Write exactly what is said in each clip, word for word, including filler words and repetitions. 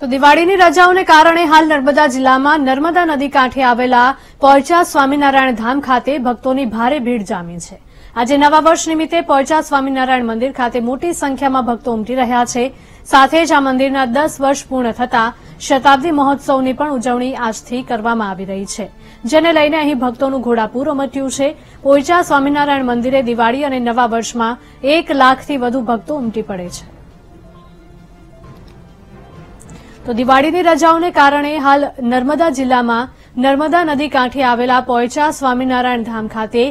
તો દિવાળીની રજાઓને કારણે હાલ નર્મદા જિલ્લામાં નર્મદા નદી કાંઠે આવેલા પોઈચા સ્વામિનારાયણ ધામ ખાતે ભક્તોની ભારે ભીડ જામી છે। આજે નવા વર્ષ નિમિત્તે પોઈચા સ્વામિનારાયણ મંદિર ખાતે મોટી સંખ્યામાં ભક્તો ઉમટી રહ્યા છે। સાથે જ આ મંદિરના દસ વર્ષ પૂર્ણ થતા શતાબ્દી મહોત્સવની પણ ઉજવણી આજથી કરવામાં આવી રહી છે, જેને લઈને અહીં ભક્તોનું ઘોડાપૂર ઉમટ્યું છે। પોઈચા સ્વામિનારાયણ મંદિરે દિવાળી અને નવા વર્ષમાં એક લાખથી વધુ ભક્તો ઉમટી પડે છે। તો દિવાળીની રજાઓને કારણે હાલ નર્મદા જિલ્લામાં નર્મદા નદી કાંઠે આવેલા પોઈચા સ્વામિનારાયણ ધામ ખાતે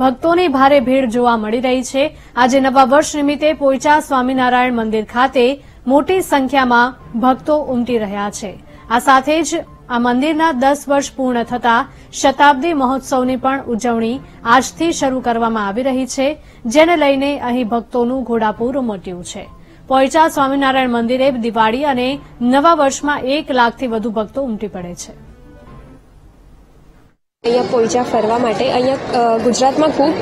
ભક્તોની ભારે ભીડ જોવા મળી રહી છે। આજે નવા વર્ષ નિમિત્તે પોઈચા સ્વામિનારાયણ મંદિર ખાતે મોટી સંખ્યામાં ભક્તો ઉમટી રહ્યા છે। આ સાથે જ આ મંદિરના દસ વર્ષ પૂર્ણ થતા શતાબ્દી મહોત્સવની પણ ઉજવણી આજથી શરૂ કરવામાં આવી રહી છે, જેને લઈને અહીં ભક્તોનું ઘોડાપૂર ઉમટ્યું છે। પોઈચા સ્વામિનારાયણ મંદિરે દિવાળી અને નવા વર્ષમાં એક લાખથી વધુ ભક્તો ઉમટી પડે છે। અહીંયા પોઈચા ફરવા માટે અહીંયા ગુજરાતમાં ખૂબ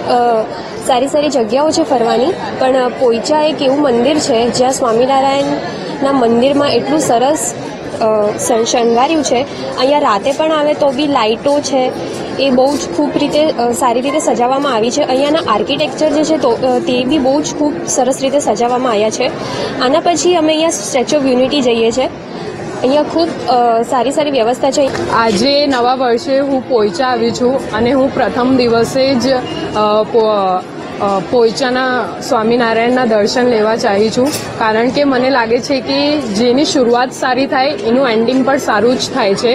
સારી સારી જગ્યાઓ છે ફરવાની, પણ પોઈચા એક એવું મંદિર છે જ્યાં સ્વામિનારાયણના મંદિરમાં એટલું સરસ શણગાર્યું છે। અહીંયા રાતે પણ આવે તો બી લાઇટો છે એ બહુ જ ખૂબ રીતે સારી રીતે સજાવવામાં આવી છે। અહીંયાના આર્કિટેક્ચર જે છે તો તે બી બહુ જ ખૂબ સરસ રીતે સજાવવામાં આવ્યા છે। આના પછી અમે અહીંયા સ્ટેચ્યુ ઓફ યુનિટી જઈએ છીએ। અહીંયા ખૂબ સારી સારી વ્યવસ્થા છે। આજે નવા વર્ષે હું પોઈચા આવી છું અને હું પ્રથમ દિવસે જ પોઈચાના સ્વામિનારાયણના દર્શન લેવા ચાહી છું, કારણ કે મને લાગે છે કે જેની શરૂઆત સારી થાય એનું એન્ડિંગ પણ સારું જ થાય છે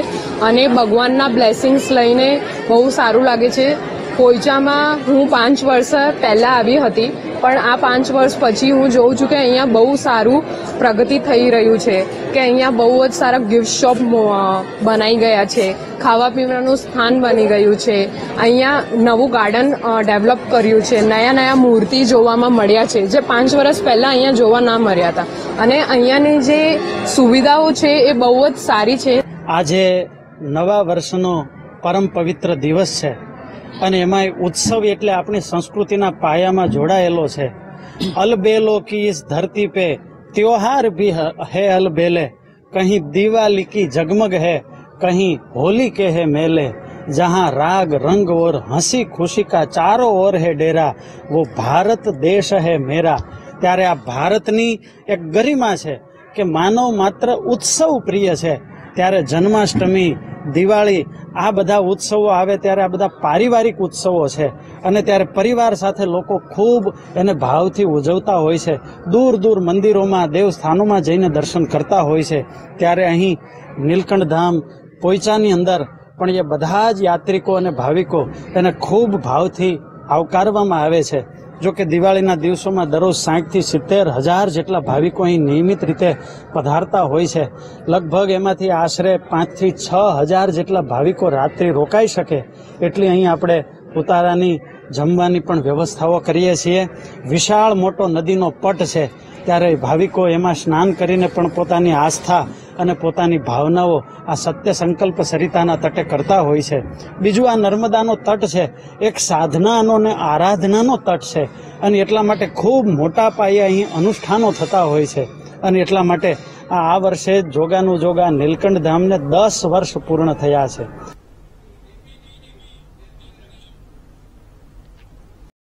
અને ભગવાનના બ્લેસિંગ્સ લઈને બહુ સારું લાગે છે। પોઈચામાં હું પાંચ વર્ષ પહેલાં આવી હતી, પણ આ પાંચ વર્ષ પછી હું જોઉં છું કે અહીંયા બહુ સારું પ્રગતિ થઈ રહ્યું છે, કે અહીંયા બહુ જ સારા ગિફ્ટ શોપ બનાવી ગયા છે, ખાવા પીવાનું સ્થાન બની ગયું છે, અહીંયા નવું ગાર્ડન ડેવલપ કર્યું છે, નયા નયા મૂર્તિ જોવામાં મળ્યા છે જે પાંચ વર્ષ પહેલાં અહીંયા જોવા ના મળ્યા હતા, અને અહીંયાની જે સુવિધાઓ છે એ બહુ જ સારી છે। આજે નવા વર્ષનો પરમ પવિત્ર દિવસ છે અને એમાંય ઉત્સવ એટલે આપણી સંસ્કૃતિના પાયામાં જોડાયેલો છે। અલબેલો કી ઇસ ધરતી પે ત્યોહાર ભી હે અલબેલે, કહી દિવાલી કી જગમગ હે, કહી હોલી કે હે મેલે, જહાં રાગ રંગ ઓર હંસી ખુશી કા ચારો ઓર હે ડેરા, વો ભારત દેશ હે મેરા। ત્યારે આ ભારતની એક ગરિમા છે કે માનવ માત્ર ઉત્સવ પ્રિય છે। ત્યારે જન્માષ્ટમી, દિવાળી આ બધા ઉત્સવો આવે ત્યારે આ બધા પારિવારિક ઉત્સવો છે અને ત્યારે પરિવાર સાથે લોકો ખૂબ એને ભાવથી ઉજવતા હોય છે, દૂર દૂર મંદિરોમાં દેવસ્થાનોમાં જઈને દર્શન કરતા હોય છે। ત્યારે અહીં નીલકંઠ ધામ પોઈચાની અંદર પણ એ બધા જ યાત્રિકો અને ભાવિકો એને ખૂબ ભાવથી આવકારવામાં આવે છે। જો કે દિવાળીના દિવસોમાં દરરોજ સાહીઠથી સિત્તેર હજાર જેટલા ભાવિકો અહીં નિયમિત રીતે પધારતા હોય છે। લગભગ એમાંથી આશરે પાંચથી છ હજાર જેટલા ભાવિકો રાત્રિ રોકાઈ શકે એટલી અહીં આપણે ઉતારાની જમવાની પણ વ્યવસ્થાઓ કરીએ છીએ। વિશાળ મોટો નદીનો પટ છે, ત્યારે ભાવિકો એમાં સ્નાન કરીને પણ પોતાની આસ્થા અને પોતાની ભાવનાઓ આ સત્ય સંકલ્પ સરિતાના તટે કરતા હોય છે। બીજું આ નર્મદાનો તટ છે, એક સાધનાનો અને આરાધનાનો તટ છે અને એટલા માટે ખૂબ મોટા પાયે અહીં અનુષ્ઠાનો થતા હોય છે અને એટલા માટે આ આ વર્ષે જોગાનું જોગા નીલકંઠ ધામને દસ વર્ષ પૂર્ણ થયા છે।